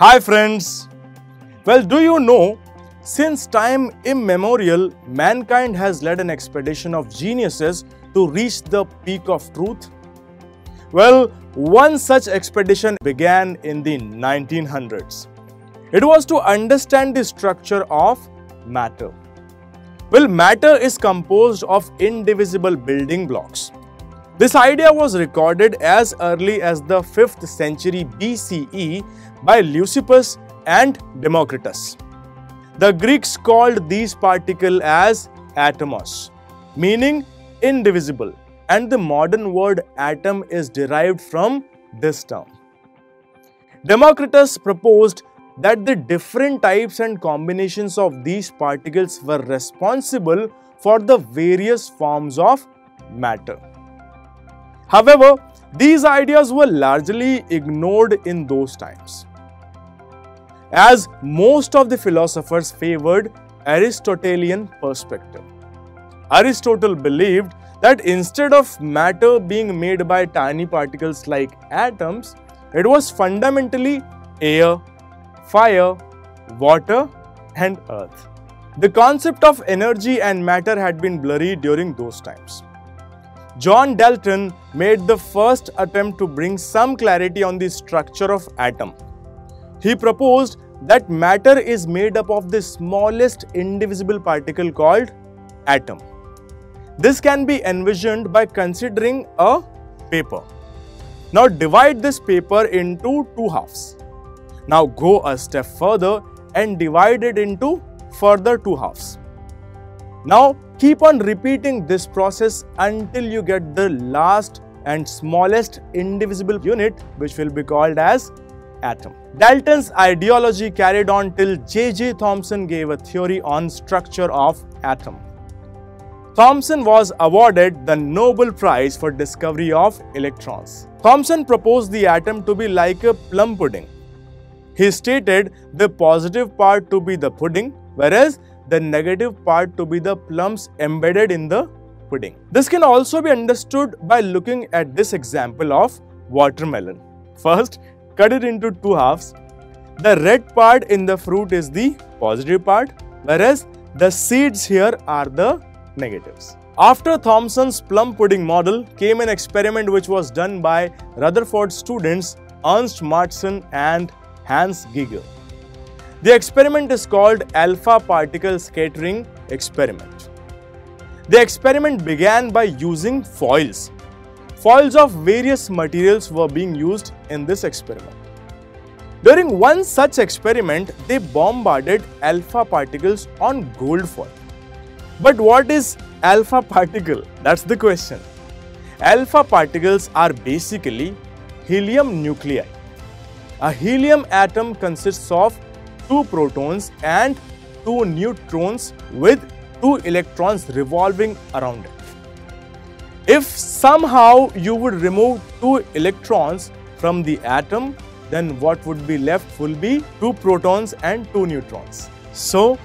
Hi friends, well, do you know, since time immemorial, mankind has led an expedition of geniuses to reach the peak of truth? Well, one such expedition began in the 1900s. It was to understand the structure of matter. Well, matter is composed of indivisible building blocks. This idea was recorded as early as the 5th century BCE by Leucippus and Democritus. The Greeks called these particles as atomos, meaning indivisible, and the modern word atom is derived from this term. Democritus proposed that the different types and combinations of these particles were responsible for the various forms of matter. However, these ideas were largely ignored in those times, as most of the philosophers favored Aristotelian perspective. Aristotle believed that instead of matter being made by tiny particles like atoms, it was fundamentally air, fire, water, and earth. The concept of energy and matter had been blurry during those times. John Dalton made the first attempt to bring some clarity on the structure of atom. He proposed that matter is made up of the smallest indivisible particle called atom. This can be envisioned by considering a paper. Now divide this paper into two halves. Now go a step further and divide it into further two halves. Now keep on repeating this process until you get the last and smallest indivisible unit, which will be called as atom. Dalton's ideology carried on till J.J. Thomson gave a theory on structure of atom. Thomson was awarded the Nobel Prize for discovery of electrons. Thomson proposed the atom to be like a plum pudding. He stated the positive part to be the pudding, whereas the negative part to be the plums embedded in the pudding. This can also be understood by looking at this example of watermelon. First, cut it into two halves. The red part in the fruit is the positive part, whereas the seeds here are the negatives. After Thomson's plum pudding model came an experiment which was done by Rutherford students Ernst Marsden and Hans Giger. The experiment is called Alpha Particle Scattering Experiment. The experiment began by using foils. Foils of various materials were being used in this experiment. During one such experiment, they bombarded alpha particles on gold foil. But what is alpha particle? That's the question. Alpha particles are basically helium nuclei. A helium atom consists of two protons and two neutrons with two electrons revolving around it. If somehow you would remove two electrons from the atom, then what would be left will be two protons and two neutrons. So,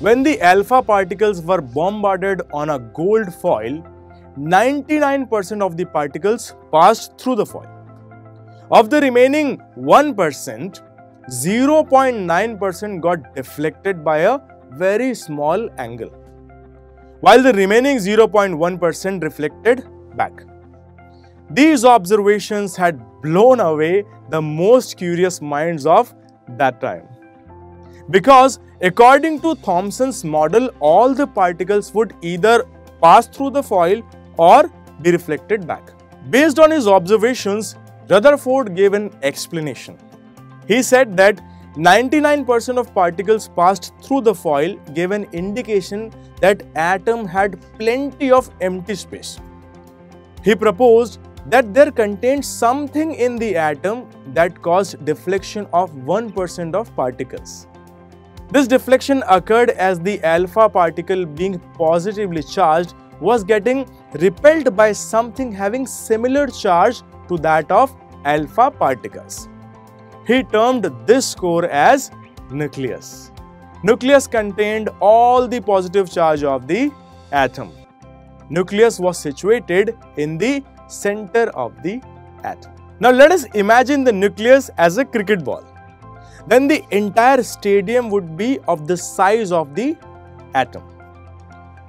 when the alpha particles were bombarded on a gold foil, 99% of the particles passed through the foil. Of the remaining 1%, 0.9% got deflected by a very small angle, while the remaining 0.1% reflected back. These observations had blown away the most curious minds of that time, because according to Thomson's model, all the particles would either pass through the foil or be reflected back. Based on his observations, Rutherford gave an explanation. He said that 99% of particles passed through the foil gave an indication that atom had plenty of empty space. He proposed that there contained something in the atom that caused deflection of 1% of particles. This deflection occurred as the alpha particle being positively charged was getting repelled by something having similar charge to that of alpha particles. He termed this core as nucleus. Nucleus contained all the positive charge of the atom. Nucleus was situated in the center of the atom. Now let us imagine the nucleus as a cricket ball. then the entire stadium would be of the size of the atom.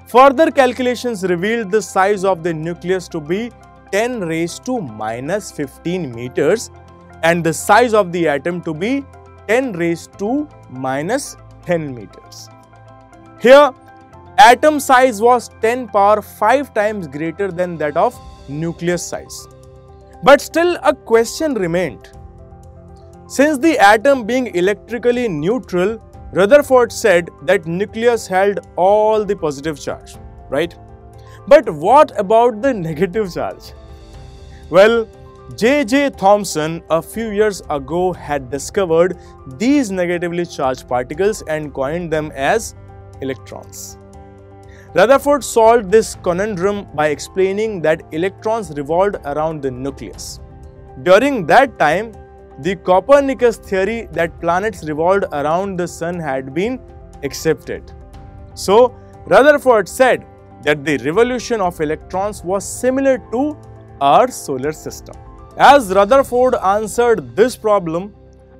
Further calculations revealed the size of the nucleus to be 10⁻¹⁵ meters and the size of the atom to be 10⁻¹⁵ meters. Here, atom size was 10⁵ times greater than that of nucleus size. But still a question remained. Since the atom being electrically neutral, Rutherford said that nucleus held all the positive charge, right? But what about the negative charge? Well, J.J. Thomson a few years ago had discovered these negatively charged particles and coined them as electrons. Rutherford solved this conundrum by explaining that electrons revolved around the nucleus. During that time, the Copernicus theory that planets revolved around the sun had been accepted. So, Rutherford said that the revolution of electrons was similar to our solar system. As Rutherford answered this problem,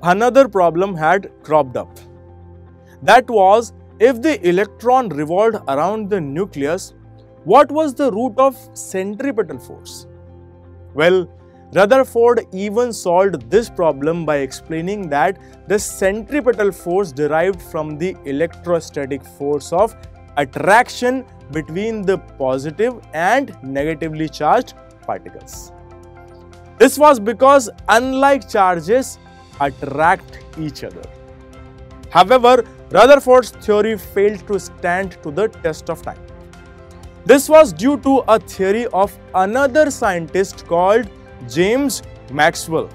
another problem had cropped up. That was, if the electron revolved around the nucleus, what was the root of centripetal force? Well, Rutherford even solved this problem by explaining that the centripetal force derived from the electrostatic force of attraction between the positive and negatively charged particles. This was because unlike charges attract each other. However, Rutherford's theory failed to stand to the test of time. This was due to a theory of another scientist called James Maxwell.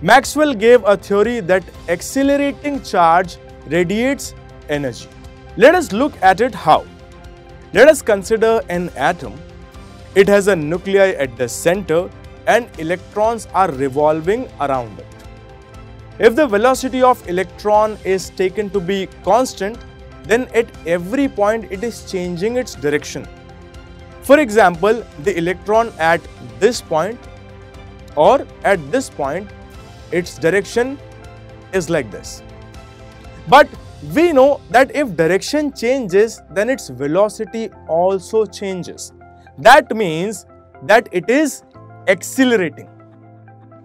Maxwell gave a theory that accelerating charge radiates energy. Let us look at it how. Let us consider an atom. It has a nuclei at the center and electrons are revolving around it. If the velocity of electron is taken to be constant, then at every point it is changing its direction. For example, the electron at this point or at this point, its direction is like this. But we know that if direction changes, then its velocity also changes. That means that it is accelerating,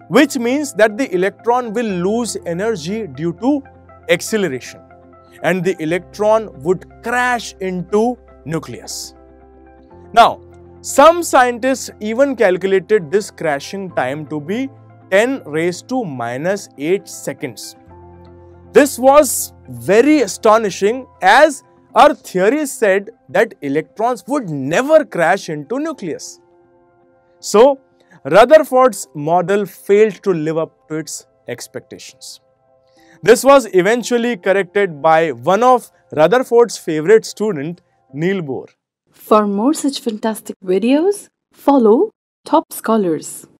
which means that the electron will lose energy due to acceleration, and the electron would crash into nucleus. Now, some scientists even calculated this crashing time to be 10⁻⁸ seconds. This was very astonishing as our theory said that electrons would never crash into nucleus. So, Rutherford's model failed to live up to its expectations. This was eventually corrected by one of Rutherford's favorite student, Niels Bohr. For more such fantastic videos, follow Top Scholars.